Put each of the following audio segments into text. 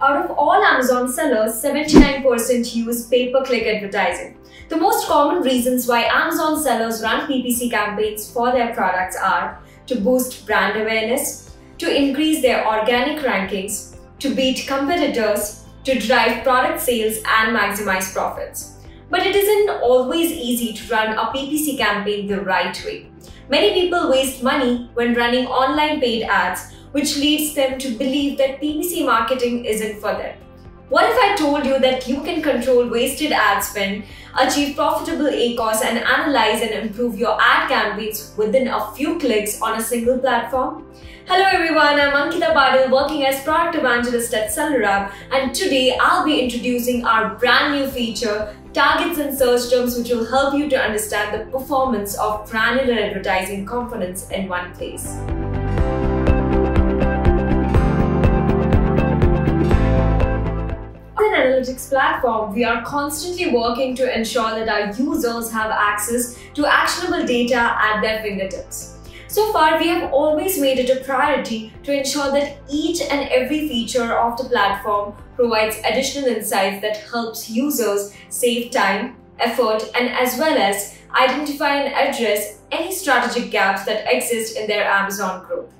Out of all Amazon sellers, 79% use pay-per-click advertising. The most common reasons why Amazon sellers run PPC campaigns for their products are to boost brand awareness, to increase their organic rankings, to beat competitors, to drive product sales and maximize profits. But it isn't always easy to run a PPC campaign the right way. Many people waste money when running online paid ads, which leads them to believe that PPC marketing isn't for them. What if I told you that you can control wasted ad spend, achieve profitable ACoS, and analyze and improve your ad campaigns within a few clicks on a single platform? Hello everyone, I'm Ankita Patil, working as Product Evangelist at SellerApp, and today I'll be introducing our brand new feature, Targets and Search Terms, which will help you to understand the performance of granular advertising components in one place. Analytics platform, we are constantly working to ensure that our users have access to actionable data at their fingertips. So far, we have always made it a priority to ensure that each and every feature of the platform provides additional insights that helps users save time, effort, and as well as identify and address any strategic gaps that exist in their Amazon growth.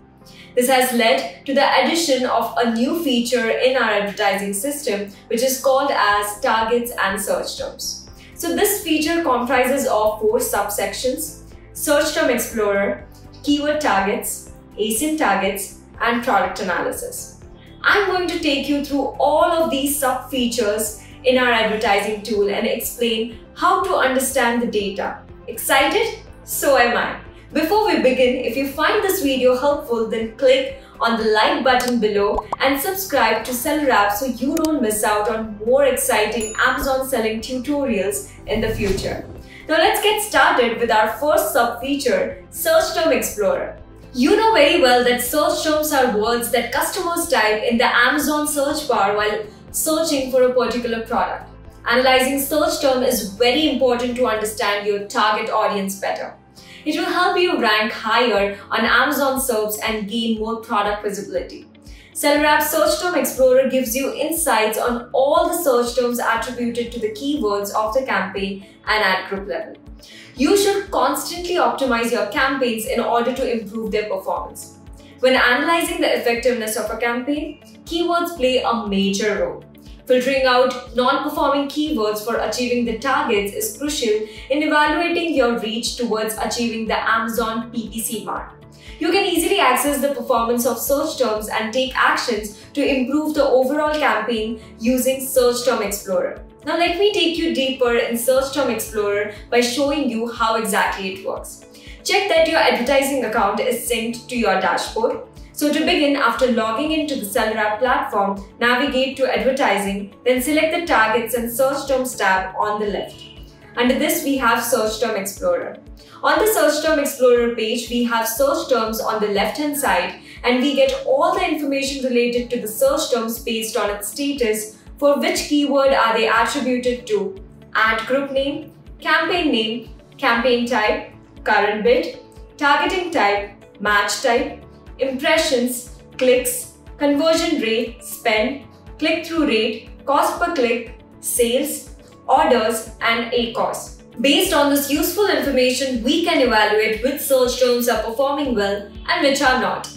This has led to the addition of a new feature in our advertising system, which is called as Targets and Search Terms. So this feature comprises of four subsections: Search Term Explorer, Keyword Targets, ASIN Targets, and Product Analysis. I'm going to take you through all of these sub-features in our advertising tool and explain how to understand the data. Excited? So am I. Before we begin, if you find this video helpful, then click on the like button below and subscribe to SellerApp so you don't miss out on more exciting Amazon selling tutorials in the future. Now let's get started with our first sub-feature, Search Term Explorer. You know very well that search terms are words that customers type in the Amazon search bar while searching for a particular product. Analyzing search term is very important to understand your target audience better. It will help you rank higher on Amazon SERPs and gain more product visibility. SellerApp Search Term Explorer gives you insights on all the search terms attributed to the keywords of the campaign and ad group level. You should constantly optimize your campaigns in order to improve their performance. When analyzing the effectiveness of a campaign, keywords play a major role. Filtering out non-performing keywords for achieving the targets is crucial in evaluating your reach towards achieving the Amazon PPC mark. You can easily access the performance of search terms and take actions to improve the overall campaign using Search Term Explorer. Now let me take you deeper in Search Term Explorer by showing you how exactly it works. Check that your advertising account is synced to your dashboard. So to begin, after logging into the SellerApp platform, navigate to Advertising, then select the Targets and Search Terms tab on the left. Under this, we have Search Term Explorer. On the Search Term Explorer page, we have search terms on the left-hand side, and we get all the information related to the search terms based on its status, for which keyword are they attributed to, ad group name, campaign type, current bid, targeting type, match type, impressions, clicks, conversion rate, spend, click-through rate, cost per click, sales, orders, and ACoS. Based on this useful information, we can evaluate which search terms are performing well and which are not.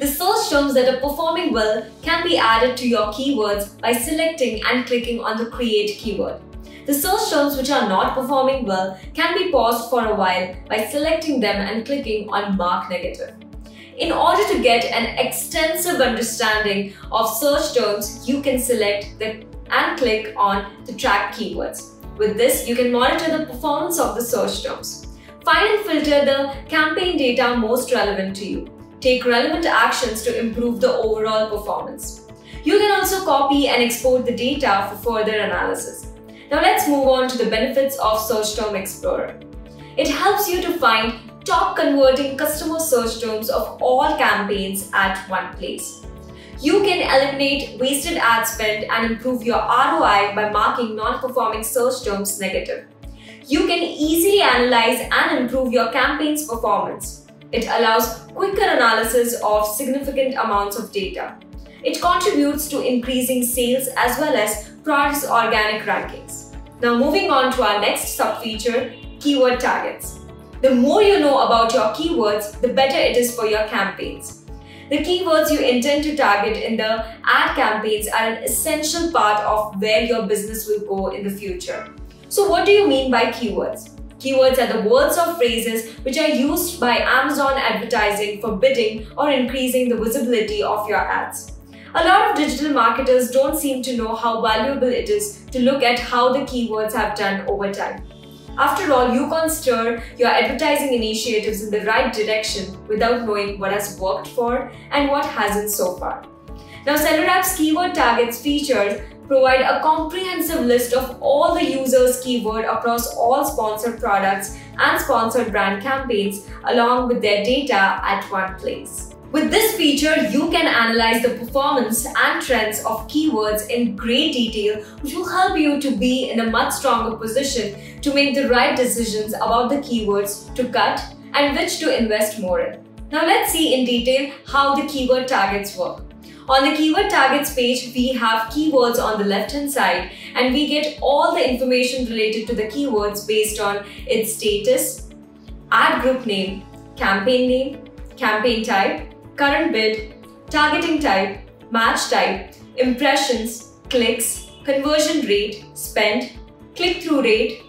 The search terms that are performing well can be added to your keywords by selecting and clicking on the Create keyword. The search terms which are not performing well can be paused for a while by selecting them and clicking on Mark Negative. In order to get an extensive understanding of search terms, you can select and click on the Track keywords. With this, you can monitor the performance of the search terms. Find and filter the campaign data most relevant to you. Take relevant actions to improve the overall performance. You can also copy and export the data for further analysis. Now let's move on to the benefits of Search Term Explorer. It helps you to find top converting customer search terms of all campaigns at one place. You can eliminate wasted ad spend and improve your ROI by marking non-performing search terms negative. You can easily analyze and improve your campaign's performance. It allows quicker analysis of significant amounts of data. It contributes to increasing sales as well as product's organic rankings. Now moving on to our next sub-feature, keyword targets. The more you know about your keywords, the better it is for your campaigns. The keywords you intend to target in the ad campaigns are an essential part of where your business will go in the future. So what do you mean by keywords? Keywords are the words or phrases which are used by Amazon advertising for bidding or increasing the visibility of your ads. A lot of digital marketers don't seem to know how valuable it is to look at how the keywords have done over time. After all, you can't steer your advertising initiatives in the right direction without knowing what has worked for and what hasn't so far. Now, SellerApp's keyword targets features provide a comprehensive list of all the users' keyword across all sponsored products and sponsored brand campaigns along with their data at one place. With this feature, you can analyze the performance and trends of keywords in great detail, which will help you to be in a much stronger position to make the right decisions about the keywords to cut and which to invest more in. Now let's see in detail how the keyword targets work. On the keyword targets page, we have keywords on the left-hand side and we get all the information related to the keywords based on its status, ad group name, campaign type, current bid, targeting type, match type, impressions, clicks, conversion rate, spend, click-through rate,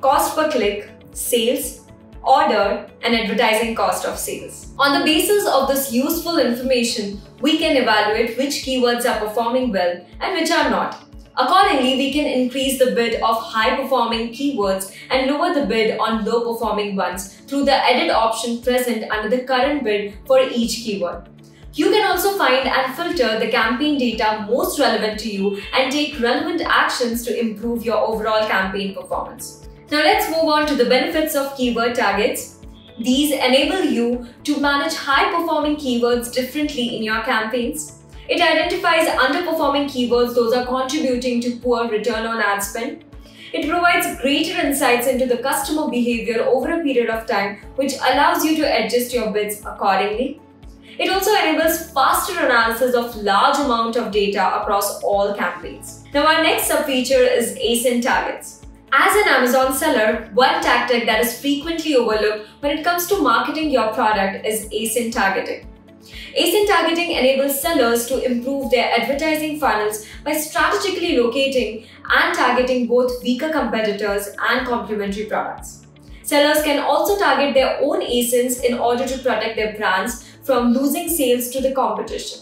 cost per click, sales, order, and advertising cost of sales. On the basis of this useful information, we can evaluate which keywords are performing well and which are not. Accordingly, we can increase the bid of high-performing keywords and lower the bid on low-performing ones through the edit option present under the current bid for each keyword. You can also find and filter the campaign data most relevant to you and take relevant actions to improve your overall campaign performance. Now let's move on to the benefits of keyword targets. These enable you to manage high-performing keywords differently in your campaigns. It identifies underperforming keywords, those are contributing to poor return on ad spend. It provides greater insights into the customer behavior over a period of time, which allows you to adjust your bids accordingly. It also enables faster analysis of large amount of data across all campaigns. Now our next sub-feature is ASIN targets. As an Amazon seller, one tactic that is frequently overlooked when it comes to marketing your product is ASIN targeting. ASIN targeting enables sellers to improve their advertising funnels by strategically locating and targeting both weaker competitors and complementary products. Sellers can also target their own ASINs in order to protect their brands from losing sales to the competition.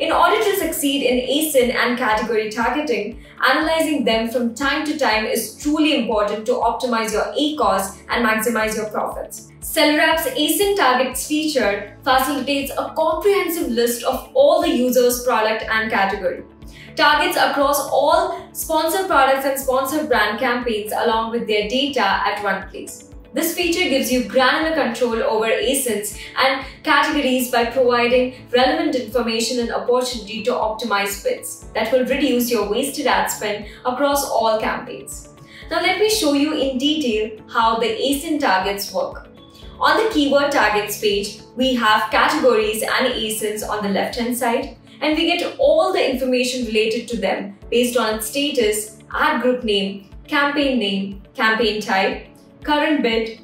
In order to succeed in ASIN and category targeting, analyzing them from time to time is truly important to optimize your ACoS and maximize your profits. SellerApp's ASIN targets feature facilitates a comprehensive list of all the users' product and category. Targets across all sponsored products and sponsored brand campaigns along with their data at one place. This feature gives you granular control over ASINs and categories by providing relevant information and opportunity to optimize bids that will reduce your wasted ad spend across all campaigns. Now let me show you in detail how the ASIN targets work. On the keyword targets page, we have categories and ASINs on the left-hand side and we get all the information related to them based on its status, ad group name, campaign type, current bid,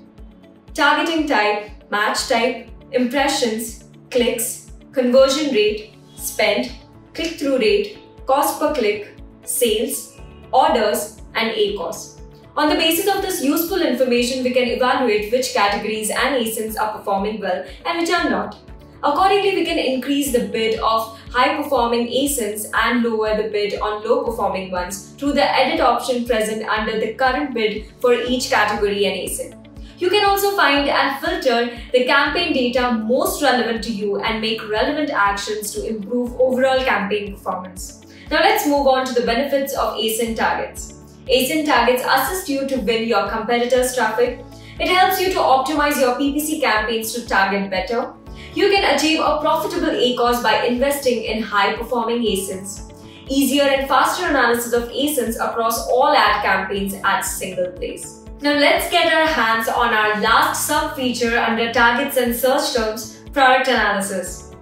targeting type, match type, impressions, clicks, conversion rate, spend, click-through rate, cost per click, sales, orders, and ACoS. On the basis of this useful information, we can evaluate which categories and ASINs are performing well and which are not. Accordingly, we can increase the bid of high-performing ASINs and lower the bid on low-performing ones through the edit option present under the current bid for each category and ASIN. You can also find and filter the campaign data most relevant to you and make relevant actions to improve overall campaign performance. Now let's move on to the benefits of ASIN targets. ASIN targets assist you to win your competitors' traffic. It helps you to optimize your PPC campaigns to target better. You can achieve a profitable ACoS by investing in high-performing ASINs. Easier and faster analysis of ASINs across all ad campaigns at single place. Now let's get our hands on our last sub-feature under Targets and Search Terms, Product Analysis.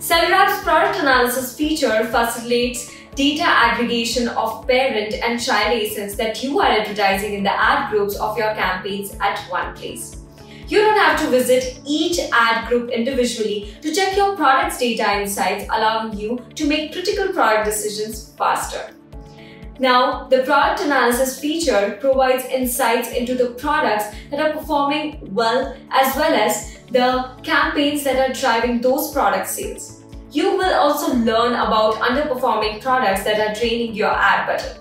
SellerApp's product analysis feature facilitates data aggregation of parent and child ASINs that you are advertising in the ad groups of your campaigns at one place. You don't have to visit each ad group individually to check your product's data insights, allowing you to make critical product decisions faster. Now, the product analysis feature provides insights into the products that are performing well as the campaigns that are driving those product sales. You will also learn about underperforming products that are draining your ad budget.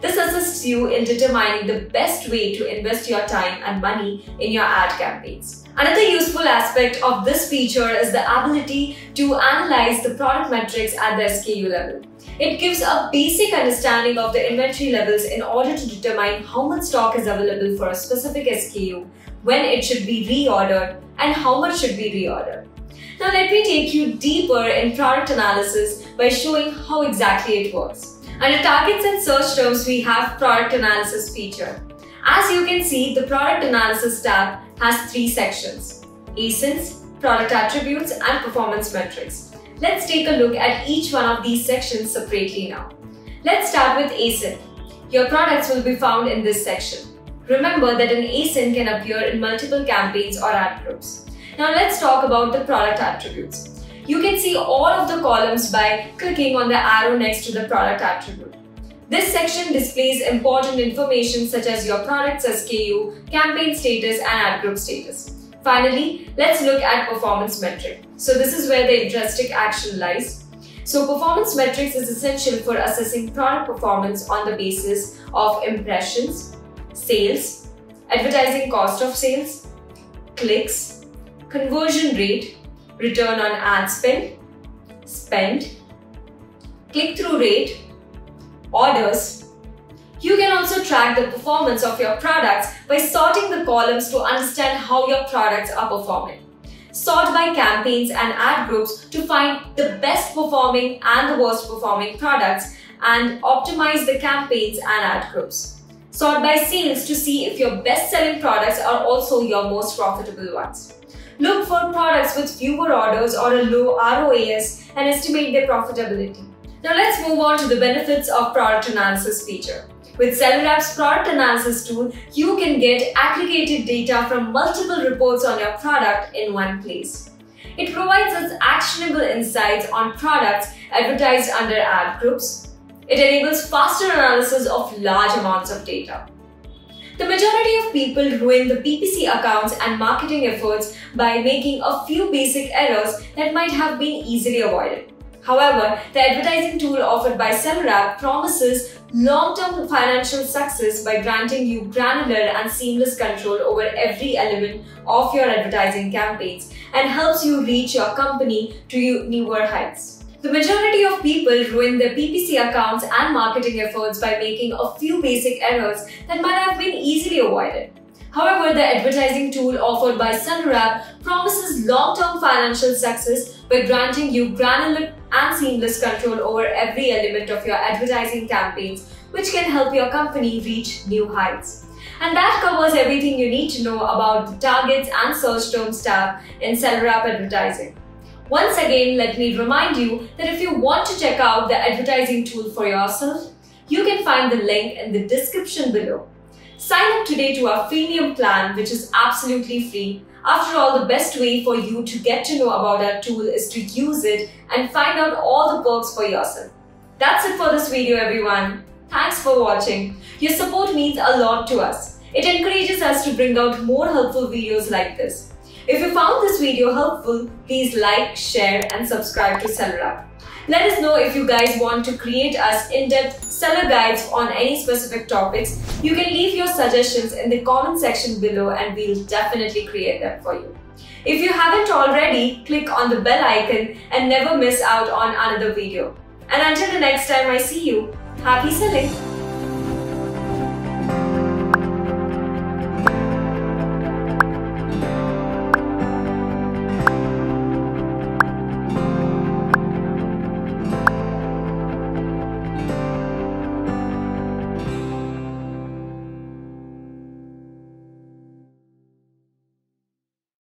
This assists you in determining the best way to invest your time and money in your ad campaigns. Another useful aspect of this feature is the ability to analyze the product metrics at the SKU level. It gives a basic understanding of the inventory levels in order to determine how much stock is available for a specific SKU, when it should be reordered, and how much should be reordered. Now let me take you deeper in product analysis by showing how exactly it works. Under Targets and Search Terms, we have Product Analysis feature. As you can see, the Product Analysis tab has three sections: ASINs, Product Attributes, and Performance Metrics. Let's take a look at each one of these sections separately now. Let's start with ASIN. Your products will be found in this section. Remember that an ASIN can appear in multiple campaigns or ad groups. Now let's talk about the Product Attributes. You can see all of the columns by clicking on the arrow next to the product attribute. This section displays important information such as your product's SKU, campaign status, and ad group status. Finally, let's look at performance metric. So this is where the interesting action lies. So performance metrics is essential for assessing product performance on the basis of impressions, sales, advertising cost of sales, clicks, conversion rate, return on ad spend, click-through rate, orders. You can also track the performance of your products by sorting the columns to understand how your products are performing. Sort by campaigns and ad groups to find the best performing and the worst performing products and optimize the campaigns and ad groups. Sort by sales to see if your best-selling products are also your most profitable ones. Look for products with fewer orders or a low ROAS and estimate their profitability. Now let's move on to the benefits of product analysis feature. With SellerApp's product analysis tool, you can get aggregated data from multiple reports on your product in one place. It provides us actionable insights on products advertised under ad groups. It enables faster analysis of large amounts of data. The majority of people ruin the PPC accounts and marketing efforts by making a few basic errors that might have been easily avoided. However, the advertising tool offered by SellerApp promises long-term financial success by granting you granular and seamless control over every element of your advertising campaigns and helps you reach your company to newer heights. The majority of people ruin their PPC accounts and marketing efforts by making a few basic errors that might have been easily avoided. However, the advertising tool offered by SellerApp promises long-term financial success by granting you granular and seamless control over every element of your advertising campaigns, which can help your company reach new heights. And that covers everything you need to know about the Targets and Search Terms tab in SellerApp Advertising. Once again, let me remind you that if you want to check out the advertising tool for yourself, you can find the link in the description below. Sign up today to our freemium plan, which is absolutely free. After all, the best way for you to get to know about our tool is to use it and find out all the perks for yourself. That's it for this video, everyone. Thanks for watching. Your support means a lot to us. It encourages us to bring out more helpful videos like this. If you found this video helpful, please like, share, and subscribe to SellerApp. Let us know if you guys want to create us in-depth seller guides on any specific topics. You can leave your suggestions in the comment section below and we'll definitely create them for you. If you haven't already, click on the bell icon and never miss out on another video. And until the next time I see you, happy selling!